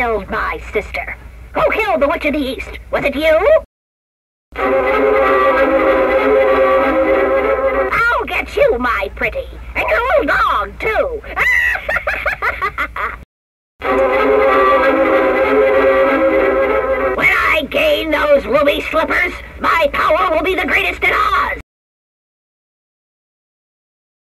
killed my sister? Who killed the Witch of the East? Was it you? I'll get you, my pretty, and your old dog, too. When I gain those ruby slippers, my power will be the greatest in Oz.